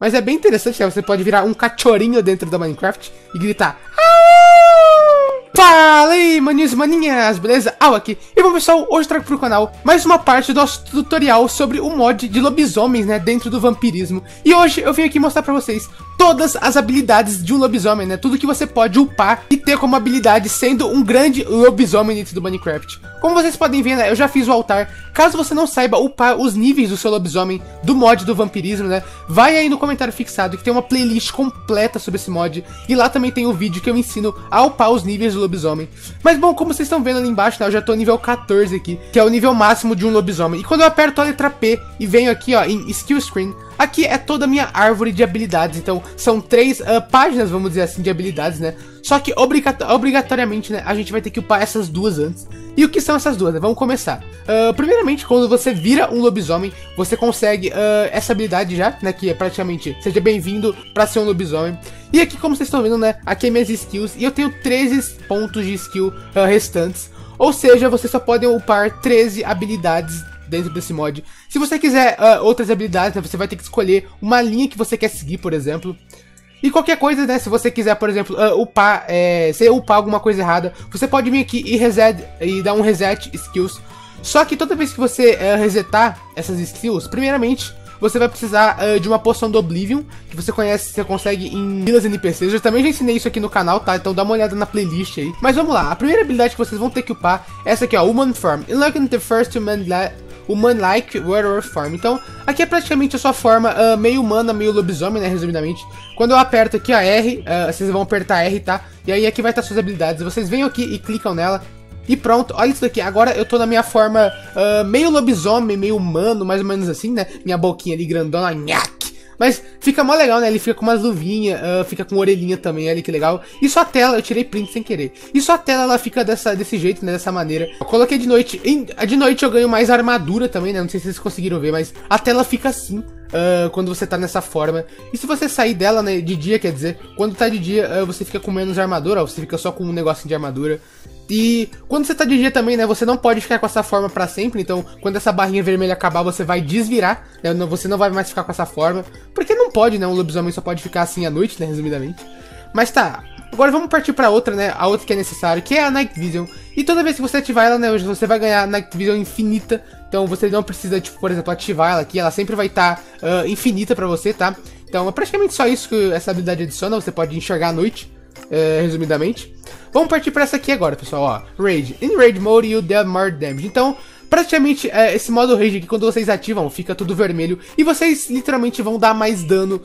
Mas é bem interessante, né? Você pode virar um cachorrinho dentro da Minecraft e gritar. Fala aí, maninhos e maninhas, beleza? Al aqui. E bom, pessoal, hoje eu trago pro canal mais uma parte do nosso tutorial sobre o mod de lobisomens, né, dentro do vampirismo. E hoje eu vim aqui mostrar pra vocês todas as habilidades de um lobisomem, né, tudo que você pode upar e ter como habilidade sendo um grande lobisomem dentro do Minecraft. Como vocês podem ver, né, eu já fiz o altar. Caso você não saiba upar os níveis do seu lobisomem do mod do vampirismo, né, vai aí no comentário fixado que tem uma playlist completa sobre esse mod. E lá também tem um vídeo que eu ensino a upar os níveis do lobisomem. Mas bom, como vocês estão vendo ali embaixo, né, eu já tô nível 14 aqui, que é o nível máximo de um lobisomem. E quando eu aperto a letra P e venho aqui, ó, em Skill Screen, aqui é toda a minha árvore de habilidades. Então são três páginas, vamos dizer assim, de habilidades, né. Só que obrigatoriamente, né, a gente vai ter que upar essas duas antes. E o que são essas duas, né? Vamos começar. Primeiramente, quando você vira um lobisomem, você consegue essa habilidade já, né? Que é praticamente, seja bem-vindo pra ser um lobisomem. E aqui, como vocês estão vendo, né? Aqui é minhas skills. E eu tenho 13 pontos de skill restantes. Ou seja, vocês só podem upar 13 habilidades dentro desse mod. Se você quiser outras habilidades, né, você vai ter que escolher uma linha que você quer seguir, por exemplo. E qualquer coisa, né, se você quiser, por exemplo, upar, se upar alguma coisa errada, você pode vir aqui e dar um reset skills. Só que toda vez que você resetar essas skills, primeiramente, você vai precisar de uma poção do Oblivion, que você conhece, você consegue em vilas NPCs. Eu também já ensinei isso aqui no canal, tá? Então dá uma olhada na playlist aí. Mas vamos lá, a primeira habilidade que vocês vão ter que upar é essa aqui, ó, Human Farm. Unlocking the first human-like werewolf farm. Então, aqui é praticamente a sua forma meio humana, meio lobisomem, né, resumidamente. Quando eu aperto aqui a R, vocês vão apertar R, tá? E aí aqui vai estar suas habilidades. Vocês vêm aqui e clicam nela. E pronto, olha isso daqui. Agora eu tô na minha forma meio lobisomem, meio humano, mais ou menos assim, né? Minha boquinha ali grandona, nhaque. Mas fica mó legal, né? Ele fica com umas luvinhas, fica com orelhinha também, olha que legal. E só a tela, eu tirei print sem querer. E só a tela, ela fica desse jeito, né? Dessa maneira. Eu coloquei de noite. De noite eu ganho mais armadura também, né? Não sei se vocês conseguiram ver, mas a tela fica assim quando você tá nessa forma. E se você sair dela, né? De dia, quer dizer, quando tá de dia, você fica com menos armadura, ó, você fica só com um negocinho de armadura. E quando você tá de dia também, né, você não pode ficar com essa forma pra sempre. Então, quando essa barrinha vermelha acabar, você vai desvirar, né, você não vai mais ficar com essa forma. Porque não pode, né, um lobisomem só pode ficar assim à noite, né, resumidamente. Mas tá, agora vamos partir pra outra, né, a outra que é necessário, que é a Night Vision. E toda vez que você ativar ela, né, você vai ganhar Night Vision infinita. Então, você não precisa, tipo, por exemplo, ativar ela aqui, ela sempre vai estar infinita pra você, tá? Então, é praticamente só isso que essa habilidade adiciona, você pode enxergar à noite. Resumidamente, vamos partir para essa aqui agora, pessoal, ó, Rage. In Rage Mode, you deal more damage. Então, praticamente, esse modo Rage aqui, quando vocês ativam, fica tudo vermelho. E vocês, literalmente, vão dar mais dano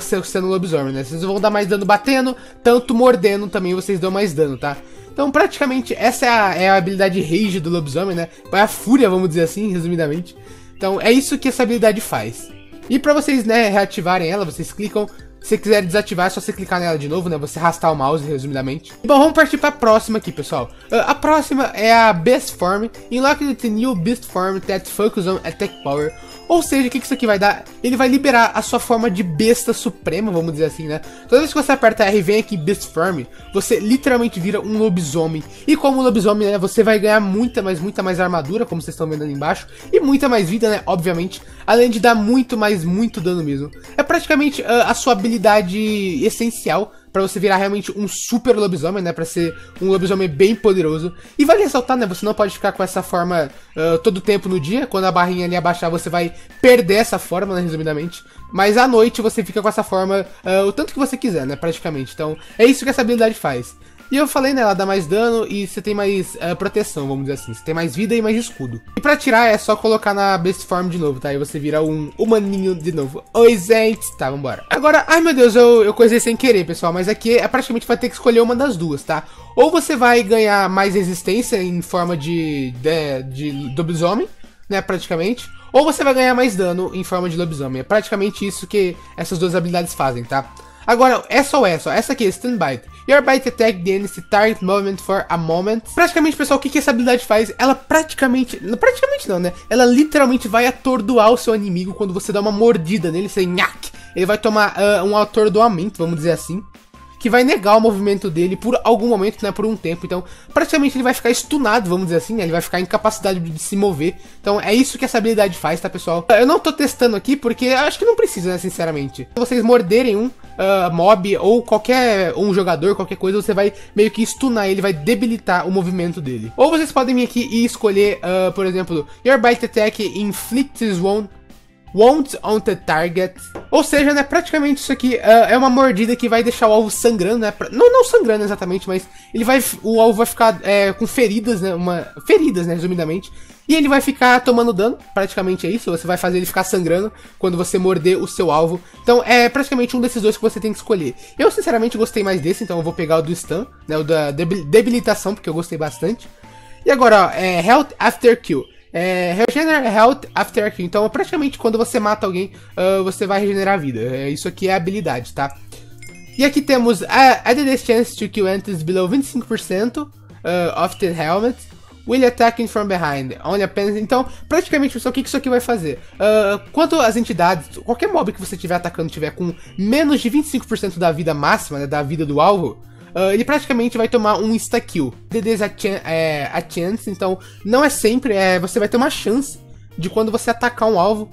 sendo lobisomem, né? Vocês vão dar mais dano batendo, tanto mordendo também, vocês dão mais dano, tá? Então, praticamente, essa é a habilidade Rage do lobisomem, né? É a fúria, vamos dizer assim, resumidamente. Então, é isso que essa habilidade faz. E pra vocês, né, reativarem ela, vocês clicam. Se você quiser desativar, é só você clicar nela de novo, né? Você arrastar o mouse, resumidamente. Bom, vamos partir pra próxima aqui, pessoal. A próxima é a Beast Form. Unlock the new Beast Form that focuses on attack power. Ou seja, o que isso aqui vai dar? Ele vai liberar a sua forma de besta suprema, vamos dizer assim, né? Toda vez que você aperta R e vem aqui Beast Form, você literalmente vira um lobisomem. E como lobisomem, né? Você vai ganhar muita mais armadura, como vocês estão vendo ali embaixo. E muita mais vida, né? Obviamente. Além de dar muito dano mesmo. É praticamente a sua habilidade essencial para você virar realmente um super lobisomem, né? Para ser um lobisomem bem poderoso. E vale ressaltar, né? Você não pode ficar com essa forma todo o tempo no dia. Quando a barrinha ali abaixar, você vai perder essa forma, né? Resumidamente. Mas à noite você fica com essa forma o tanto que você quiser, né? Praticamente. Então é isso que essa habilidade faz. E eu falei, né, ela dá mais dano e você tem mais proteção, vamos dizer assim. Você tem mais vida e mais escudo. E pra tirar é só colocar na Beast Form de novo, tá? Aí você vira um humaninho de novo. Oi, gente! Tá, vambora. Agora, ai meu Deus, eu coisei sem querer, pessoal. Mas aqui é praticamente vai ter que escolher uma das duas, tá? Ou você vai ganhar mais resistência em forma de lobisomem, né, praticamente. Ou você vai ganhar mais dano em forma de lobisomem. É praticamente isso que essas duas habilidades fazem, tá? Agora, SOS, ó, essa aqui, Stun Bite. Your bite attack the NC target movement for a moment. Praticamente, pessoal, o que essa habilidade faz? Ela praticamente não, né? Ela literalmente vai atordoar o seu inimigo quando você dá uma mordida nele, você nhaque. Ele vai tomar um atordoamento, vamos dizer assim. que vai negar o movimento dele por algum momento, né, por um tempo. Então, praticamente ele vai ficar stunado, vamos dizer assim, né, ele vai ficar incapacitado de se mover. Então, é isso que essa habilidade faz, tá, pessoal? Eu não tô testando aqui porque acho que não precisa, né, sinceramente. Se vocês morderem um mob ou qualquer jogador, qualquer coisa, você vai meio que stunar ele, vai debilitar o movimento dele. Ou vocês podem vir aqui e escolher, por exemplo, Your Bite Attack inflicts wounds on the target. Ou seja, né, praticamente isso aqui é uma mordida que vai deixar o alvo sangrando, né? Não sangrando exatamente, mas ele vai, o alvo vai ficar com feridas, né? Feridas, né, resumidamente. E ele vai ficar tomando dano, praticamente é isso. Você vai fazer ele ficar sangrando quando você morder o seu alvo. Então é praticamente um desses dois que você tem que escolher. Eu sinceramente gostei mais desse, então eu vou pegar o do stun, né, o da debilitação, porque eu gostei bastante. E agora, ó, Health After Kill. Regener Health After Kill. Então praticamente quando você mata alguém, você vai regenerar a vida. Isso aqui é a habilidade, tá? E aqui temos Added a chance to kill enemies below 25% of the helmet will attacking from behind. Only apenas. Então, praticamente, pessoal, o que isso aqui vai fazer? Quanto as entidades, qualquer mob que você estiver atacando tiver com menos de 25% da vida máxima, né, da vida do alvo, ele praticamente vai tomar um insta-kill. There's a chance, então não é sempre, você vai ter uma chance de quando você atacar um alvo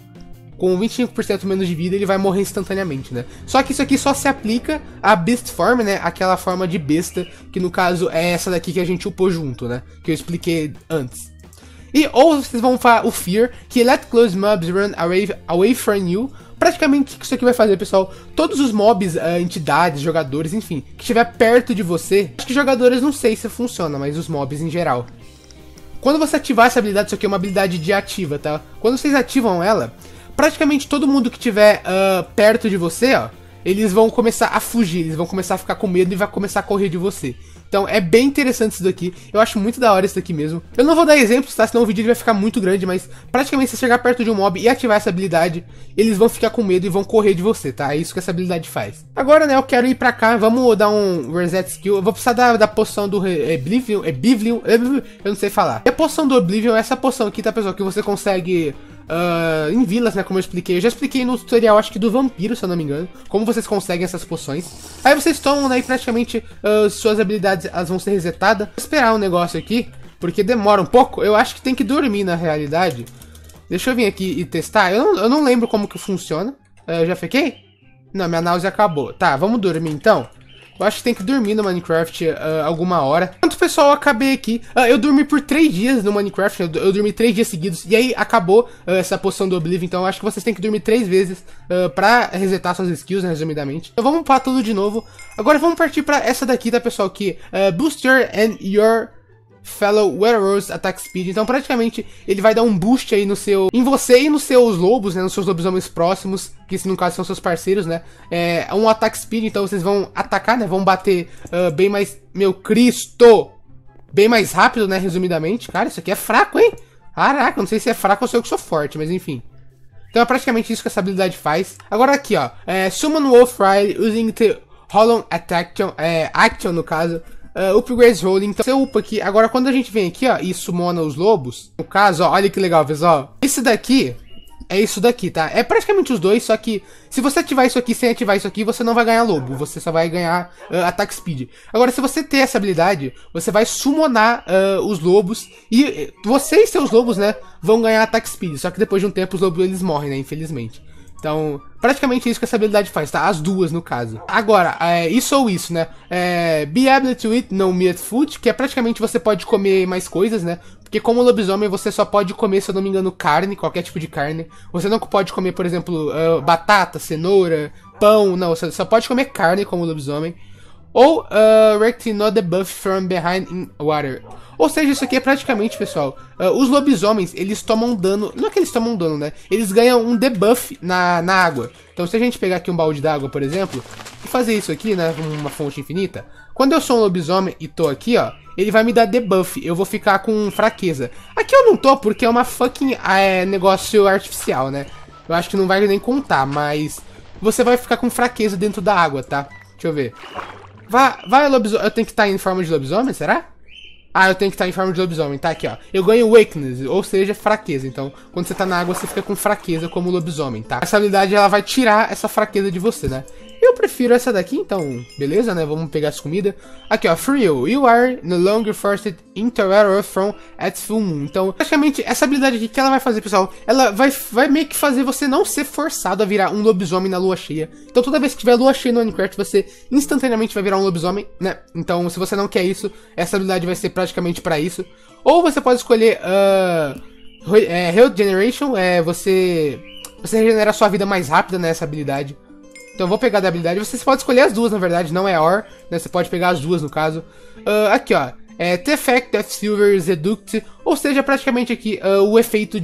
com 25% menos de vida, ele vai morrer instantaneamente, né? Só que isso aqui só se aplica a Beast Form, né? Aquela forma de besta, que no caso é essa daqui que a gente upou junto, né? Que eu expliquei antes. E ou vocês vão falar o Fear, que let close mobs run away from you. Praticamente o que isso aqui vai fazer, pessoal? Todos os mobs, entidades, jogadores, enfim, que estiver perto de você... Acho que jogadores não sei se funciona, mas os mobs em geral. Quando você ativar essa habilidade, isso aqui é uma habilidade de ativa, tá? Quando vocês ativam ela... Praticamente todo mundo que estiver perto de você, ó, eles vão começar a fugir, eles vão começar a ficar com medo e vai começar a correr de você. Então é bem interessante isso daqui, eu acho muito da hora isso daqui mesmo. Eu não vou dar exemplos, tá? Senão o vídeo vai ficar muito grande, mas praticamente se chegar perto de um mob e ativar essa habilidade, eles vão ficar com medo e vão correr de você, tá? É isso que essa habilidade faz. Agora, né, eu quero ir pra cá, vamos dar um reset skill. Eu vou precisar da poção do Oblivion, eu não sei falar. E a poção do Oblivion é essa poção aqui, tá, pessoal, que você consegue... em vilas, né, como eu expliquei. Eu já expliquei no tutorial, acho que do vampiro, se eu não me engano, como vocês conseguem essas poções. Aí vocês tomam, né, e praticamente suas habilidades, elas vão ser resetadas. Vou esperar um negócio aqui, porque demora um pouco. Eu acho que tem que dormir, na realidade. Deixa eu vir aqui e testar. Eu não lembro como que funciona. Eu já fiquei? Não, minha náusea acabou. Tá, vamos dormir então. Eu acho que tem que dormir no Minecraft alguma hora. Enquanto, pessoal, eu acabei aqui. Eu dormi por 3 dias no Minecraft. Eu dormi 3 dias seguidos. E aí acabou essa poção do Oblivion. Então eu acho que vocês têm que dormir 3 vezes pra resetar suas skills, né, resumidamente. Então vamos upar tudo de novo. Agora vamos partir pra essa daqui, tá, pessoal? Que Boost Your and Your Fellow Werewolves Attack Speed. Então praticamente ele vai dar um boost aí no seu... Em você e nos seus lobos, né? Nos seus lobisomens próximos, que no caso são seus parceiros, né? É um attack speed, então vocês vão atacar, né? Vão bater bem mais... Meu Cristo! Bem mais rápido, né? Resumidamente. Cara, isso aqui é fraco, hein? Caraca, não sei se é fraco ou se eu que sou forte, mas enfim. Então é praticamente isso que essa habilidade faz. Agora aqui, ó. Summon Wolf Rider using the Hollow Attack Action, no caso... Upgrades Rolling, então você upa aqui. Agora quando a gente vem aqui, ó, e sumona os lobos, no caso, ó, olha que legal, pessoal. Esse daqui, é isso daqui, tá? É praticamente os dois, só que se você ativar isso aqui sem ativar isso aqui, você não vai ganhar lobo. Você só vai ganhar attack speed. Agora se você ter essa habilidade, você vai sumonar os lobos. E você e seus lobos, né, vão ganhar attack speed. Só que depois de um tempo os lobos eles morrem, né, infelizmente. Então, praticamente é isso que essa habilidade faz, tá? As duas, no caso. Agora, isso ou isso, né? Be able to eat no meat food, que é praticamente você pode comer mais coisas, né? Porque como lobisomem, você só pode comer, se eu não me engano, carne, qualquer tipo de carne. Você não pode comer, por exemplo, batata, cenoura, pão, não. Você só pode comer carne como lobisomem. Ou, Rectino debuff from behind in water. Ou seja, isso aqui é praticamente, pessoal, os lobisomens, eles tomam dano, não é que eles tomam dano, né? Eles ganham um debuff na água. Então se a gente pegar aqui um balde d'água, por exemplo, e fazer isso aqui, né, uma fonte infinita, quando eu sou um lobisomem e tô aqui, ó, ele vai me dar debuff, eu vou ficar com fraqueza. Aqui eu não tô porque é uma fucking negócio artificial, né? Eu acho que não vai nem contar, mas você vai ficar com fraqueza dentro da água, tá? Deixa eu ver. Vai lobisomem, eu tenho que estar em forma de lobisomem, será? Ah, eu tenho que estar em forma de lobisomem, tá aqui, ó. Eu ganho weakness, ou seja, fraqueza. Então, quando você tá na água, você fica com fraqueza como lobisomem, tá? Essa habilidade, ela vai tirar essa fraqueza de você, né? Eu, prefiro essa daqui, então beleza, né? Vamos pegar as comidas. Aqui, ó. For you, you are no longer forced into error from at full moon. Então, praticamente, essa habilidade aqui, que ela vai fazer, pessoal? Ela vai meio que fazer você não ser forçado a virar um lobisomem na lua cheia. Então, toda vez que tiver lua cheia no Minecraft, você instantaneamente vai virar um lobisomem, né? Então, se você não quer isso, essa habilidade vai ser praticamente pra isso. Ou você pode escolher Health Generation, você regenera a sua vida mais rápida nessa habilidade. Então eu vou pegar da habilidade. Você pode escolher as duas, na verdade, não é OR, né? Você pode pegar as duas no caso. Aqui, ó. The Effect of Silver Reduced. Ou seja, praticamente aqui o efeito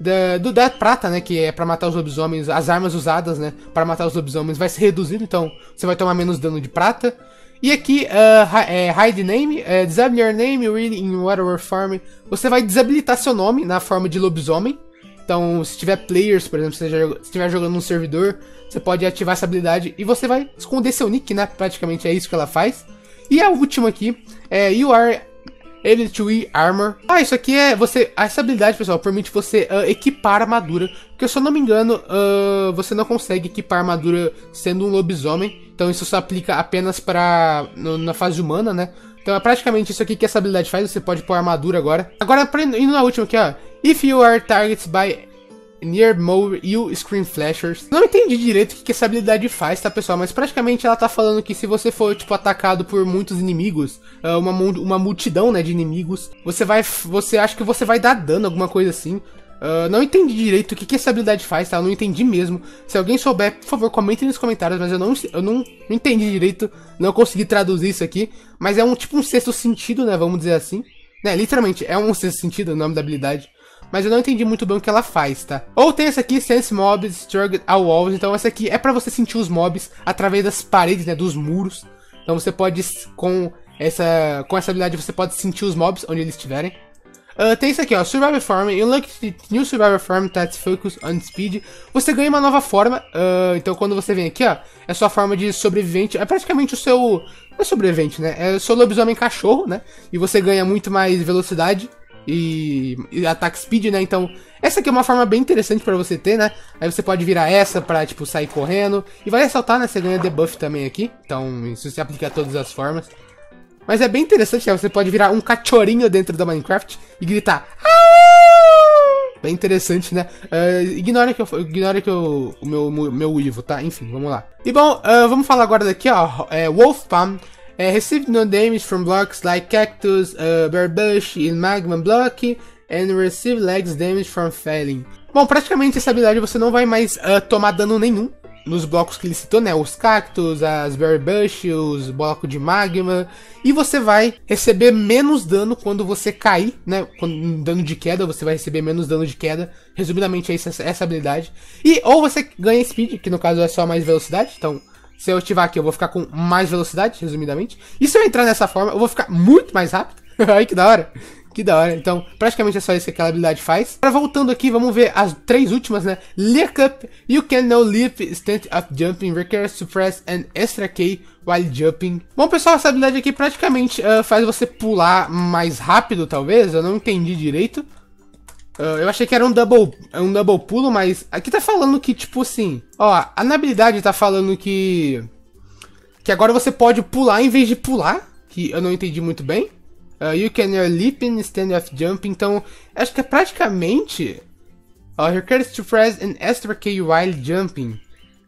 da prata, né? Que é pra matar os lobisomens. As armas usadas, né? Pra matar os lobisomens vai ser reduzido. Então você vai tomar menos dano de prata. E aqui, hide name, disable your name really in whatever form. Você vai desabilitar seu nome na forma de lobisomem. Então, se tiver players, por exemplo, se você estiver jogando num servidor, você pode ativar essa habilidade e você vai esconder seu nick, né? Praticamente é isso que ela faz. E a última aqui é You Are Able to Wear Armor. Ah, isso aqui é você... Essa habilidade, pessoal, permite você equipar armadura. Porque, se eu não me engano, você não consegue equipar armadura sendo um lobisomem. Então, isso só aplica apenas para na fase humana, né? Então é praticamente isso aqui que essa habilidade faz, você pode pôr armadura agora. Agora, indo na última aqui, ó. If you are targeted by near mode, you screen flashers. Não entendi direito o que essa habilidade faz, tá, pessoal? Mas praticamente ela tá falando que se você for, tipo, atacado por muitos inimigos, uma multidão, né, de inimigos, você acha que você vai dar dano, alguma coisa assim. Não entendi direito o que essa habilidade faz, tá? Eu não entendi mesmo. Se alguém souber, por favor, comentem nos comentários. Mas eu não entendi direito. Não consegui traduzir isso aqui. Mas é um tipo um sexto sentido, né? Vamos dizer assim, né? Literalmente, é um sexto sentido o nome da habilidade. Mas eu não entendi muito bem o que ela faz, tá? Ou tem essa aqui, Sense Mobs, Target All Walls. Então essa aqui é pra você sentir os mobs através das paredes, né? Dos muros. Então você pode, com essa habilidade, você pode sentir os mobs onde eles estiverem. Tem isso aqui, ó, Survival Form, Unlock the New Survival Form that's Focus on Speed. Você ganha uma nova forma, então quando você vem aqui, ó, é sua forma de sobrevivente, é praticamente o seu, não é sobrevivente, né, é o seu lobisomem cachorro, né, e você ganha muito mais velocidade e ataque speed, né, então essa aqui é uma forma bem interessante pra você ter, né, aí você pode virar essa pra, tipo, sair correndo, e vai ressaltar, né, você ganha debuff também aqui, então isso se aplica a todas as formas. Mas é bem interessante, né? Você pode virar um cachorrinho dentro da Minecraft e gritar. Aaah! Bem interessante, né? Ignora o meu uivo, tá? Enfim, vamos lá. E bom, vamos falar agora daqui, ó. Wolf Palm. Receive no damage from blocks like cactus, bear bush and magma block. And receive legs damage from falling. Bom, praticamente essa habilidade você não vai mais tomar dano nenhum. Nos blocos que ele citou, né? Os cactos, as berry bush, os blocos de magma. E você vai receber menos dano quando você cair, né? Quando, dano de queda, você vai receber menos dano de queda. Resumidamente, é essa habilidade. E ou você ganha speed, que no caso é só mais velocidade. Então, se eu ativar aqui, eu vou ficar com mais velocidade, resumidamente. E se eu entrar nessa forma, eu vou ficar muito mais rápido. Ai, que da hora! Que da hora, então praticamente é só isso que aquela habilidade faz. Agora voltando aqui, vamos ver as três últimas, né? Leak up, you can now leap, stand up jumping, requires suppress and extra K while jumping. Bom, pessoal, essa habilidade aqui praticamente faz você pular mais rápido, talvez. Eu não entendi direito. Eu achei que era um double pulo, mas aqui tá falando que, tipo assim, ó, a habilidade tá falando que agora você pode pular em vez de pular, que eu não entendi muito bem. You can leap and stand up jump. Então, acho que é praticamente. Requires to press an extra key while jumping.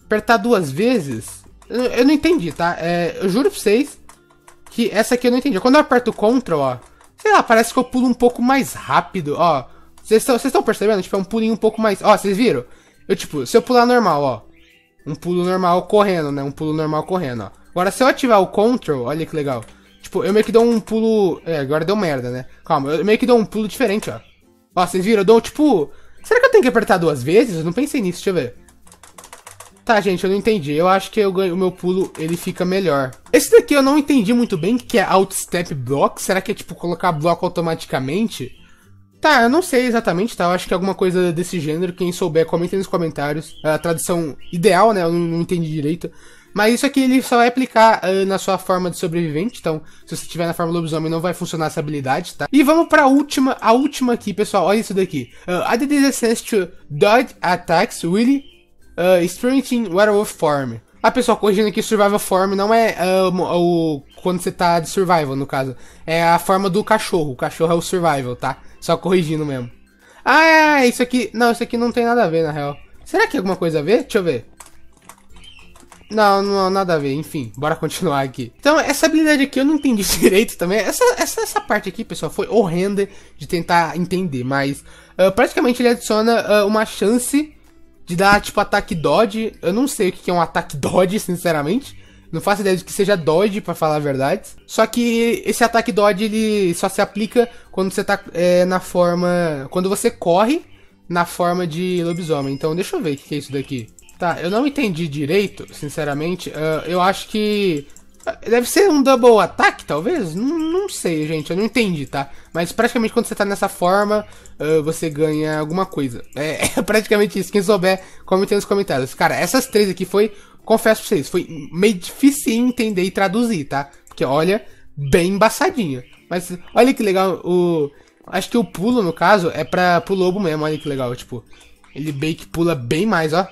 Apertar duas vezes. Eu não entendi, tá? Eu juro pra vocês que essa aqui eu não entendi. Quando eu aperto Ctrl, ó. Sei lá, parece que eu pulo um pouco mais rápido, ó. Vocês estão percebendo? Tipo, é um pulinho um pouco mais. Ó, vocês viram? Eu, tipo, se eu pular normal, ó. Um pulo normal correndo, né? Um pulo normal correndo, ó. Agora, se eu ativar o Ctrl, olha que legal. Tipo, eu meio que dou um pulo... É, agora deu merda, né? Calma, eu meio que dou um pulo diferente, ó. Ó, vocês viram? Eu dou, tipo... Será que eu tenho que apertar duas vezes? Eu não pensei nisso, deixa eu ver. Tá, gente, eu não entendi. Eu acho que o meu pulo, ele fica melhor. Esse daqui eu não entendi muito bem, que é Outstep Block. Será que é, tipo, colocar bloco automaticamente? Tá, eu não sei exatamente, tá? Eu acho que é alguma coisa desse gênero. Quem souber, comentem nos comentários. A tradução ideal, né? Eu não entendi direito. Mas isso aqui ele só vai aplicar na sua forma de sobrevivente. Então, se você estiver na forma lobisomem, não vai funcionar essa habilidade, tá? E vamos pra última. A última aqui, pessoal. Olha isso daqui. Add the sense to dodge attacks, really strengthening werewolf form. Ah, pessoal, corrigindo aqui, survival form não é quando você tá de survival, no caso. É a forma do cachorro. O cachorro é o survival, tá? Só corrigindo mesmo. Ah, é, isso aqui... Não, isso aqui não tem nada a ver, na real. Será que tem alguma coisa a ver? Deixa eu ver. Não, não, nada a ver. Enfim, bora continuar aqui. Então, essa habilidade aqui eu não entendi direito também. Essa parte aqui, pessoal, foi horrenda de tentar entender. Mas, praticamente, ele adiciona uma chance... de dar, tipo, ataque dodge. Eu não sei o que é um ataque dodge, sinceramente. Não faço ideia de que seja dodge, pra falar a verdade. Só que esse ataque dodge, ele só se aplica quando você tá na forma... quando você corre na forma de lobisomem. Então, deixa eu ver o que é isso daqui. Tá, eu não entendi direito, sinceramente. Eu acho que... deve ser um double attack, talvez? Não sei, gente. Eu não entendi, tá? Mas praticamente quando você tá nessa forma, você ganha alguma coisa. É praticamente isso. Quem souber, comente nos comentários. Cara, essas três aqui foi... confesso pra vocês, foi meio difícil entender e traduzir, tá? Porque, olha, bem embaçadinha. Mas olha que legal o... acho que o pulo, no caso, é pro lobo mesmo. Olha que legal, tipo... ele bem que pula bem mais, ó.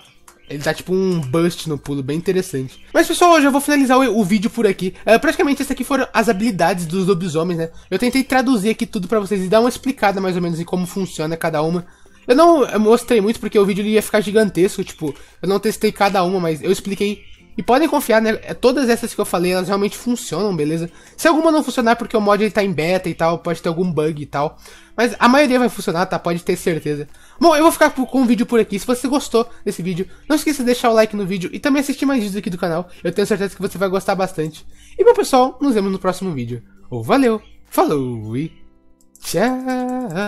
Ele dá tipo um bust no pulo, bem interessante. Mas pessoal, hoje eu vou finalizar o vídeo por aqui. Praticamente essas aqui foram as habilidades dos lobisomens, né? Eu tentei traduzir aqui tudo pra vocês e dar uma explicada mais ou menos em como funciona cada uma. Eu não mostrei muito porque o vídeo ia ficar gigantesco, tipo... eu não testei cada uma, mas eu expliquei. E podem confiar, né? Todas essas que eu falei, elas realmente funcionam, beleza? Se alguma não funcionar porque o mod ele tá em beta e tal, pode ter algum bug e tal. Mas a maioria vai funcionar, tá? Pode ter certeza. Bom, eu vou ficar com o vídeo por aqui. Se você gostou desse vídeo, não esqueça de deixar o like no vídeo e também assistir mais vídeos aqui do canal. Eu tenho certeza que você vai gostar bastante. E bom, pessoal, nos vemos no próximo vídeo. Valeu, falou e tchau!